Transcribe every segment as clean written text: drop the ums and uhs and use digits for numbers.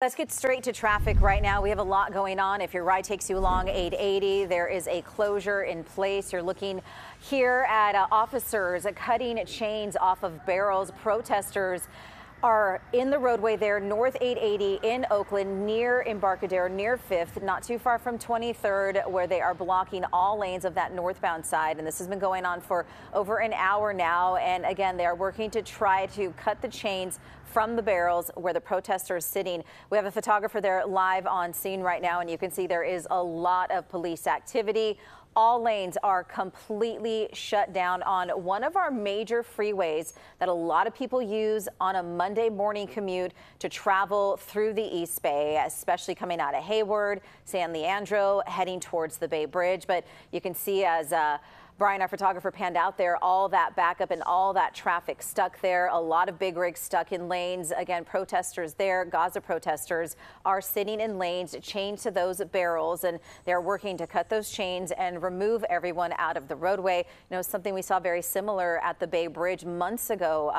Let's get straight to traffic right now. We have a lot going on. If your ride takes you along I-880, there is a closure in place. You're looking here at officers cutting chains off of barrels. Protesters are in the roadway there, north 880 in Oakland, near Embarcadero, near 5th, not too far from 23rd, where they are blocking all lanes of that northbound side. And this has been going on for over an hour now. And again, they are working to try to cut the chains from the barrels where the protesters are sitting. We have a photographer there live on scene right now, and you can see there is a lot of police activity. All lanes are completely shut down on one of our major freeways that a lot of people use on a Monday morning commute to travel through the East Bay, especially coming out of Hayward, San Leandro, heading towards the Bay Bridge. But you can see as Brian, our photographer, panned out there, all that backup and all that traffic stuck there. A lot of big rigs stuck in lanes. Again, protesters there, Gaza protesters, are sitting in lanes chained to those barrels, and they're working to cut those chains and remove everyone out of the roadway. You know, something we saw very similar at the Bay Bridge months ago.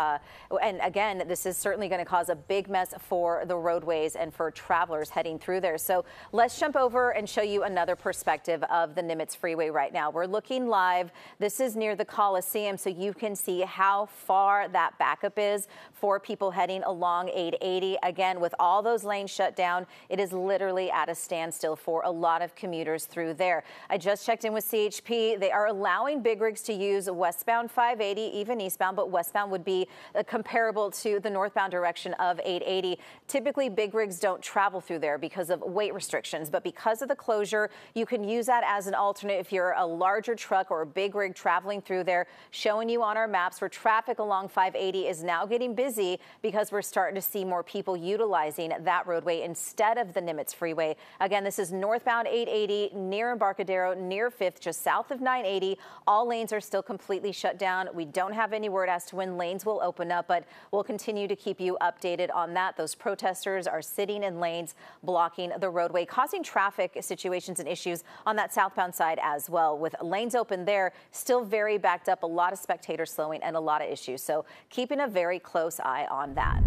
And again, this is certainly going to cause a big mess for the roadways and for travelers heading through there. So let's jump over and show you another perspective of the Nimitz Freeway right now. We're looking live. This is near the Coliseum, so you can see how far that backup is for people heading along 880. Again, with all those lanes shut down, it is literally at a standstill for a lot of commuters through there. I just checked in with CHP. They are allowing big rigs to use westbound 580, even eastbound, but westbound would be comparable to the northbound direction of 880. Typically, big rigs don't travel through there because of weight restrictions, but because of the closure, you can use that as an alternate if you're a larger truck or a big rig traveling through there. Showing you on our maps where traffic along 580 is now getting busy because we're starting to see more people utilizing that roadway instead of the Nimitz Freeway. Again, this is northbound 880 near Embarcadero, near 5th, just south of 980. All lanes are still completely shut down. We don't have any word as to when lanes will open up, but we'll continue to keep you updated on that. Those protesters are sitting in lanes, blocking the roadway, causing traffic situations and issues on that southbound side as well, with lanes open there. Still very backed up, a lot of spectators slowing and a lot of issues. So keeping a very close eye on that.